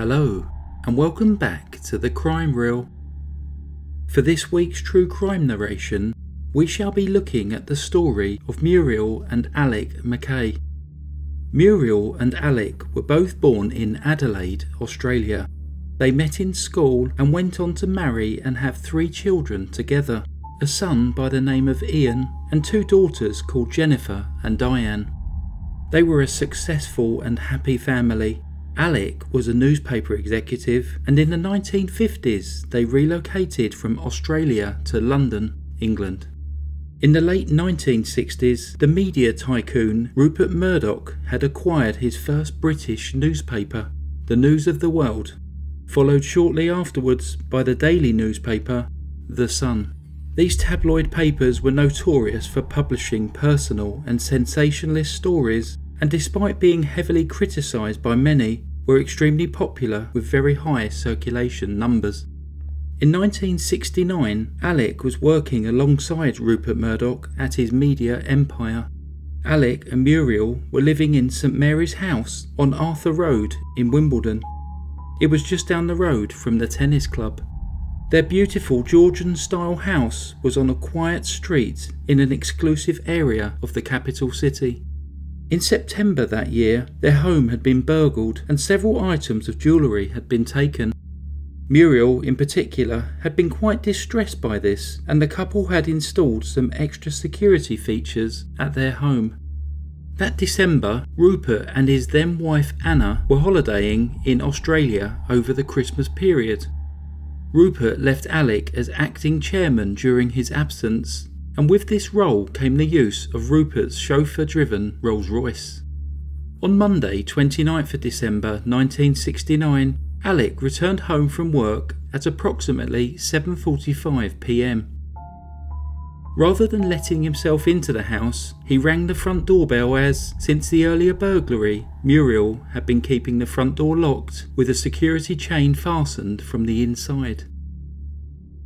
Hello, and welcome back to The Crime Reel. For this week's true crime narration, we shall be looking at the story of Muriel and Alec McKay. Muriel and Alec were both born in Adelaide, Australia. They met in school and went on to marry and have three children together, a son by the name of Ian and two daughters called Jennifer and Diane. They were a successful and happy family. Alec was a newspaper executive, and in the 1950s they relocated from Australia to London, England. In the late 1960s, the media tycoon Rupert Murdoch had acquired his first British newspaper, The News of the World, followed shortly afterwards by the daily newspaper, The Sun. These tabloid papers were notorious for publishing personal and sensationalist stories, and despite being heavily criticised by many, were extremely popular with very high circulation numbers. In 1969, Alec was working alongside Rupert Murdoch at his media empire. Alec and Muriel were living in St Mary's House on Arthur Road in Wimbledon. It was just down the road from the tennis club. Their beautiful Georgian-style house was on a quiet street in an exclusive area of the capital city. In September that year, their home had been burgled and several items of jewellery had been taken. Muriel, in particular, had been quite distressed by this, and the couple had installed some extra security features at their home. That December, Rupert and his then-wife Anna were holidaying in Australia over the Christmas period. Rupert left Alec as acting chairman during his absence, and with this role came the use of Rupert's chauffeur-driven Rolls-Royce. On Monday, 29th of December 1969, Alec returned home from work at approximately 7:45 p.m. Rather than letting himself into the house, he rang the front doorbell as, since the earlier burglary, Muriel had been keeping the front door locked with a security chain fastened from the inside.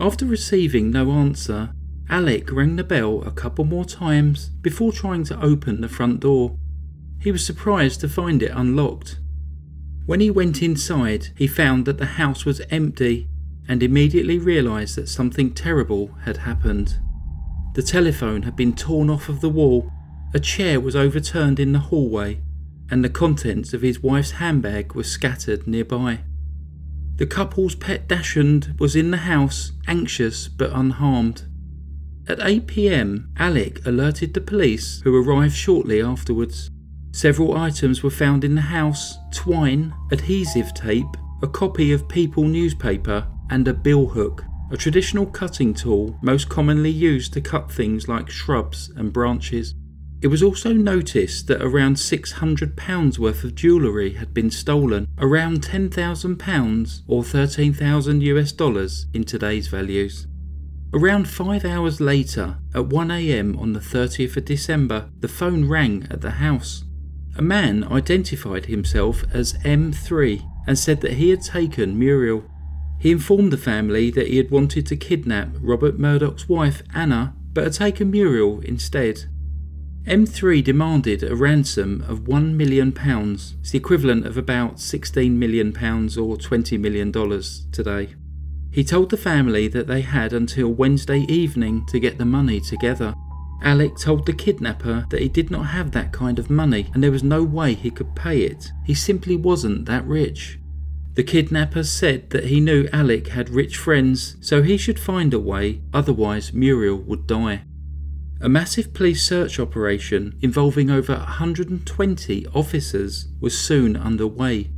After receiving no answer, Alec rang the bell a couple more times before trying to open the front door. He was surprised to find it unlocked. When he went inside, he found that the house was empty and immediately realised that something terrible had happened. The telephone had been torn off of the wall, a chair was overturned in the hallway, and the contents of his wife's handbag were scattered nearby. The couple's pet Dachshund was in the house, anxious but unharmed. At 8 p.m, Alec alerted the police, who arrived shortly afterwards. Several items were found in the house: twine, adhesive tape, a copy of People newspaper, and a billhook, a traditional cutting tool most commonly used to cut things like shrubs and branches. It was also noticed that around £600 worth of jewellery had been stolen, around £10,000 or $13,000 in today's values. Around 5 hours later, at 1 a.m. on the 30th of December, the phone rang at the house. A man identified himself as M3 and said that he had taken Muriel. He informed the family that he had wanted to kidnap Robert Murdoch's wife Anna, but had taken Muriel instead. M3 demanded a ransom of £1 million, the equivalent of about £16 million or $20 million today. He told the family that they had until Wednesday evening to get the money together. Alec told the kidnapper that he did not have that kind of money and there was no way he could pay it. He simply wasn't that rich. The kidnapper said that he knew Alec had rich friends, so he should find a way, otherwise Muriel would die. A massive police search operation involving over 120 officers was soon underway.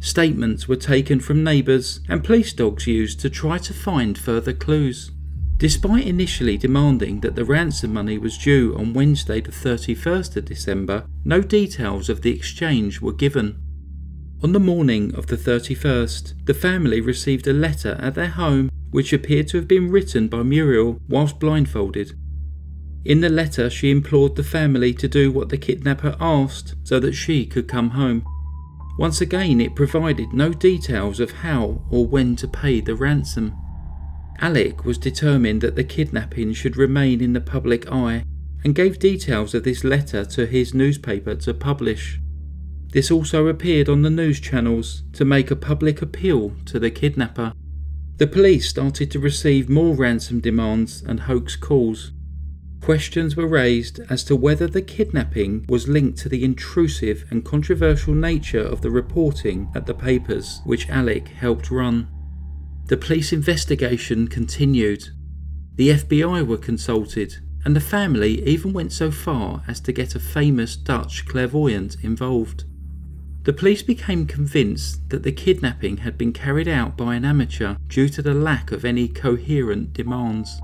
Statements were taken from neighbours and police dogs used to try to find further clues. Despite initially demanding that the ransom money was due on Wednesday the 31st of December, no details of the exchange were given. On the morning of the 31st, the family received a letter at their home which appeared to have been written by Muriel whilst blindfolded. In the letter, she implored the family to do what the kidnapper asked so that she could come home. Once again, it provided no details of how or when to pay the ransom. Alec was determined that the kidnapping should remain in the public eye and gave details of this letter to his newspaper to publish. This also appeared on the news channels to make a public appeal to the kidnapper. The police started to receive more ransom demands and hoax calls. Questions were raised as to whether the kidnapping was linked to the intrusive and controversial nature of the reporting at the papers which Alec helped run. The police investigation continued. The FBI were consulted, and the family even went so far as to get a famous Dutch clairvoyant involved. The police became convinced that the kidnapping had been carried out by an amateur due to the lack of any coherent demands.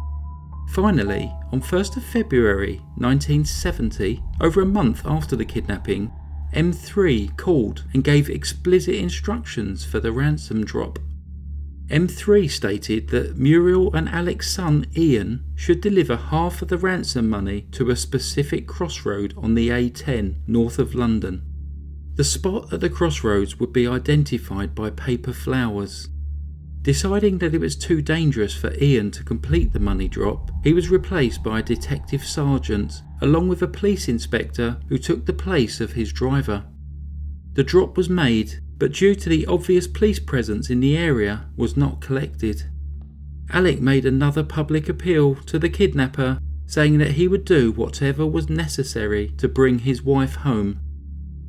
Finally, on 1st of February 1970, over a month after the kidnapping, M3 called and gave explicit instructions for the ransom drop. M3 stated that Muriel and Alec's son Ian should deliver half of the ransom money to a specific crossroad on the A10 north of London. The spot at the crossroads would be identified by paper flowers. Deciding that it was too dangerous for Ian to complete the money drop, he was replaced by a detective sergeant, along with a police inspector who took the place of his driver. The drop was made, but due to the obvious police presence in the area, was not collected. Alec made another public appeal to the kidnapper, saying that he would do whatever was necessary to bring his wife home.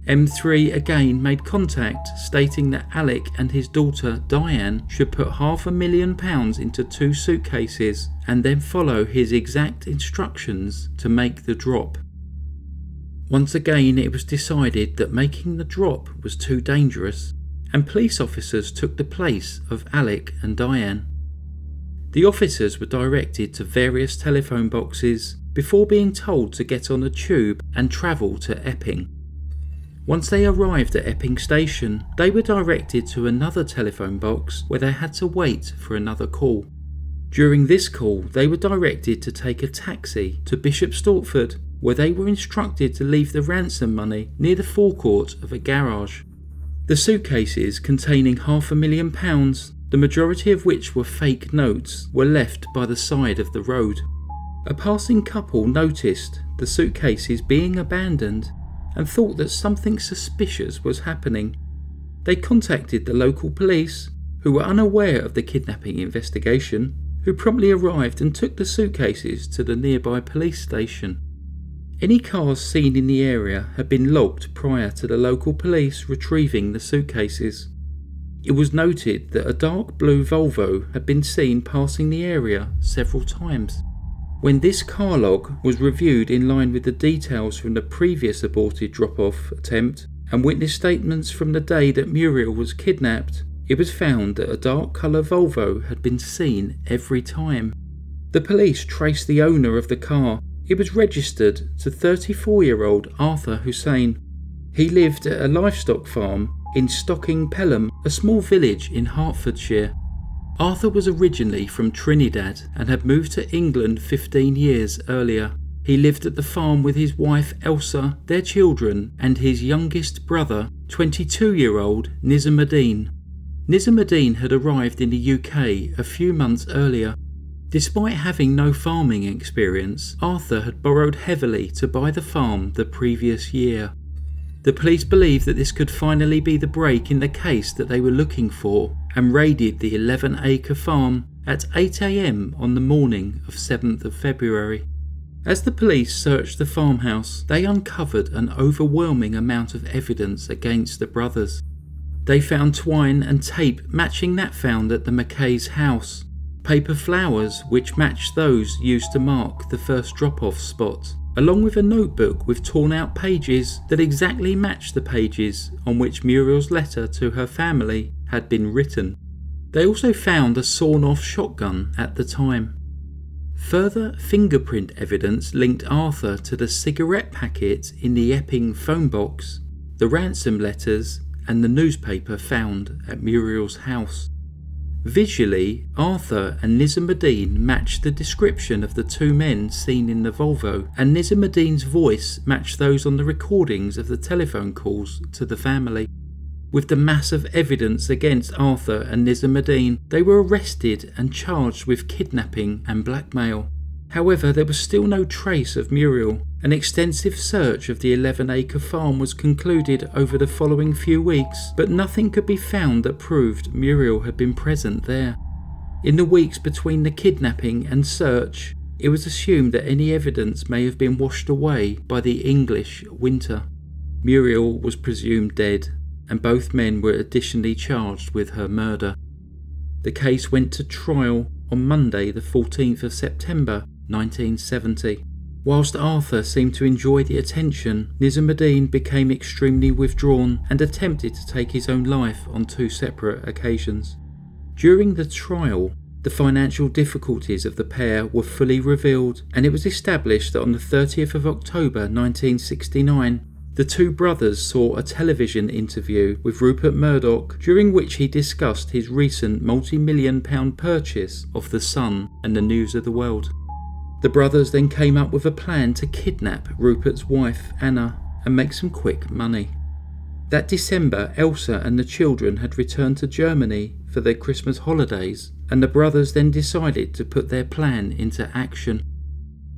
M3 again made contact, stating that Alec and his daughter Diane should put £500,000 into 2 suitcases and then follow his exact instructions to make the drop. Once again, it was decided that making the drop was too dangerous, and police officers took the place of Alec and Diane. The officers were directed to various telephone boxes before being told to get on a tube and travel to Epping. Once they arrived at Epping Station, they were directed to another telephone box where they had to wait for another call. During this call, they were directed to take a taxi to Bishop Stortford, where they were instructed to leave the ransom money near the forecourt of a garage. The suitcases containing £500,000, the majority of which were fake notes, were left by the side of the road. A passing couple noticed the suitcases being abandoned and thought that something suspicious was happening. They contacted the local police, who were unaware of the kidnapping investigation, who promptly arrived and took the suitcases to the nearby police station. Any cars seen in the area had been logged prior to the local police retrieving the suitcases. It was noted that a dark blue Volvo had been seen passing the area several times. When this car log was reviewed in line with the details from the previous aborted drop-off attempt and witness statements from the day that Muriel was kidnapped, it was found that a dark colour Volvo had been seen every time. The police traced the owner of the car. It was registered to 34-year-old Arthur Hussein. He lived at a livestock farm in Stocking Pelham, a small village in Hertfordshire. Arthur was originally from Trinidad and had moved to England 15 years earlier. He lived at the farm with his wife Elsa, their children, and his youngest brother, 22-year-old Nizamuddin. Nizamuddin had arrived in the UK a few months earlier. Despite having no farming experience, Arthur had borrowed heavily to buy the farm the previous year. The police believed that this could finally be the break in the case that they were looking for, and raided the 11-acre farm at 8 a.m. on the morning of 7th of February. As the police searched the farmhouse, they uncovered an overwhelming amount of evidence against the brothers. They found twine and tape matching that found at the McKay's house, paper flowers which matched those used to mark the first drop-off spot, along with a notebook with torn-out pages that exactly matched the pages on which Muriel's letter to her family had been written. They also found a sawn-off shotgun at the time. Further fingerprint evidence linked Arthur to the cigarette packet in the Epping phone box, the ransom letters, and the newspaper found at Muriel's house. Visually, Arthur and Nizamuddin matched the description of the two men seen in the Volvo, and Nizamuddin's voice matched those on the recordings of the telephone calls to the family. With the mass of evidence against Arthur and Nizamuddin, they were arrested and charged with kidnapping and blackmail. However, there was still no trace of Muriel, An extensive search of the 11-acre farm was concluded over the following few weeks, but nothing could be found that proved Muriel had been present there. In the weeks between the kidnapping and search, it was assumed that any evidence may have been washed away by the English winter. Muriel was presumed dead, and both men were additionally charged with her murder. The case went to trial on Monday, the 14th of September, 1970. Whilst Arthur seemed to enjoy the attention, Nizamuddin became extremely withdrawn and attempted to take his own life on two separate occasions. During the trial, the financial difficulties of the pair were fully revealed, and it was established that on the 30th of October 1969, the two brothers saw a television interview with Rupert Murdoch, during which he discussed his recent multi-million-pound purchase of The Sun and The News of the World. The brothers then came up with a plan to kidnap Rupert's wife, Anna, and make some quick money. That December, Elsa and the children had returned to Germany for their Christmas holidays, and the brothers then decided to put their plan into action.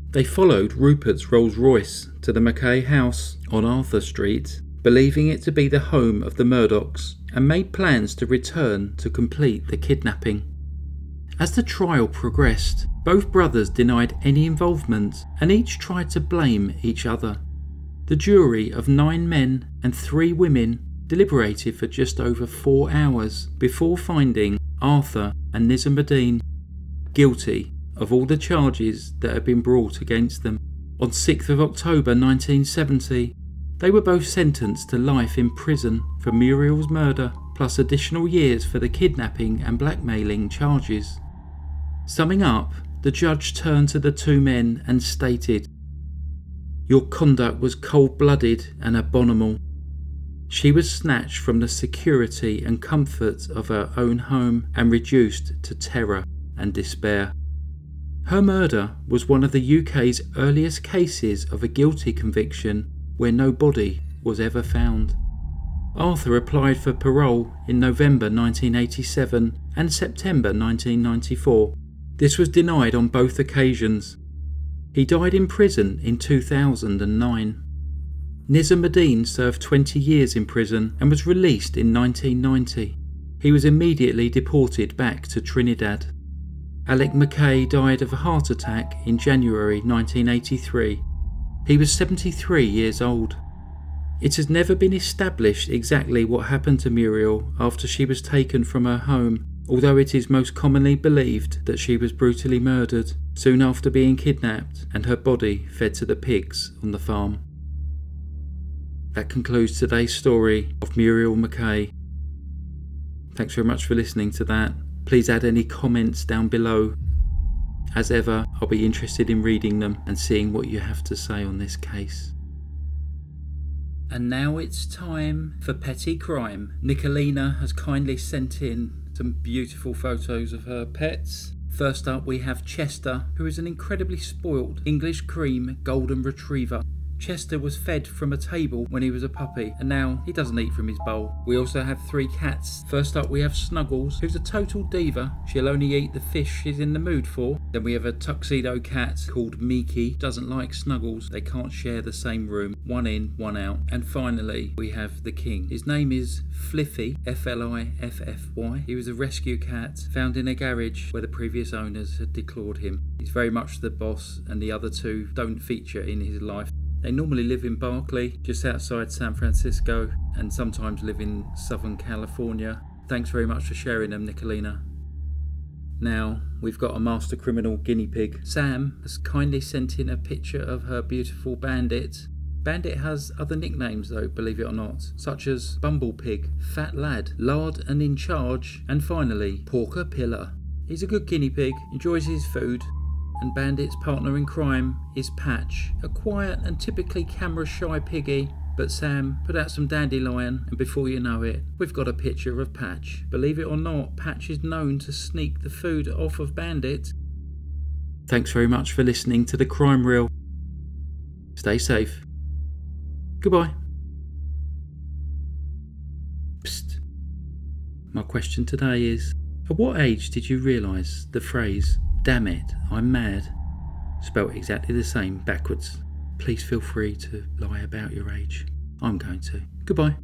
They followed Rupert's Rolls-Royce to the McKay house on Arthur Street, believing it to be the home of the Murdochs, and made plans to return to complete the kidnapping. As the trial progressed, both brothers denied any involvement and each tried to blame each other. The jury of 9 men and 3 women deliberated for just over 4 hours before finding Arthur and Nizamuddin guilty of all the charges that had been brought against them. On 6th of October 1970, they were both sentenced to life in prison for Muriel's murder, plus additional years for the kidnapping and blackmailing charges. Summing up, the judge turned to the two men and stated, "Your conduct was cold-blooded and abominable. She was snatched from the security and comfort of her own home and reduced to terror and despair. Her murder was one of the UK's earliest cases of a guilty conviction where no body was ever found." Arthur applied for parole in November 1987 and September 1994. This was denied on both occasions. He died in prison in 2009. Nizamuddin served 20 years in prison and was released in 1990. He was immediately deported back to Trinidad. Alec McKay died of a heart attack in January 1983. He was 73 years old. It has never been established exactly what happened to Muriel after she was taken from her home, although it is most commonly believed that she was brutally murdered soon after being kidnapped and her body fed to the pigs on the farm. That concludes today's story of Muriel McKay. Thanks very much for listening to that. Please add any comments down below. As ever, I'll be interested in reading them and seeing what you have to say on this case. And now it's time for petty crime. Nicolina has kindly sent in some beautiful photos of her pets. First up we have Chester, who is an incredibly spoilt English cream golden retriever. Chester was fed from a table when he was a puppy, and now he doesn't eat from his bowl. We also have 3 cats. First up we have Snuggles, who's a total diva. She'll only eat the fish she's in the mood for. Then we have a tuxedo cat called Miki. Doesn't like Snuggles. They can't share the same room. One in, one out. And finally we have the king. His name is Fliffy, F-L-I-F-F-Y. He was a rescue cat found in a garage where the previous owners had declawed him. He's very much the boss, and the other 2 don't feature in his life. They normally live in Berkeley, just outside San Francisco, and sometimes live in Southern California. Thanks very much for sharing them, Nicolina. Now, we've got a master criminal guinea pig. Sam has kindly sent in a picture of her beautiful Bandit. Bandit has other nicknames though, believe it or not, such as Bumble Pig, Fat Lad, Lard and In Charge, and finally, Porker Pillar. He's a good guinea pig, enjoys his food, and Bandit's partner in crime is Patch, a quiet and typically camera-shy piggy, but Sam put out some dandelion and before you know it, we've got a picture of Patch. Believe it or not, Patch is known to sneak the food off of Bandit. Thanks very much for listening to The Crime Reel. Stay safe. Goodbye. Psst. My question today is, at what age did you realise the phrase, "Damn it, I'm mad," spelt exactly the same backwards? please feel free to lie about your age. I'm going to. Goodbye.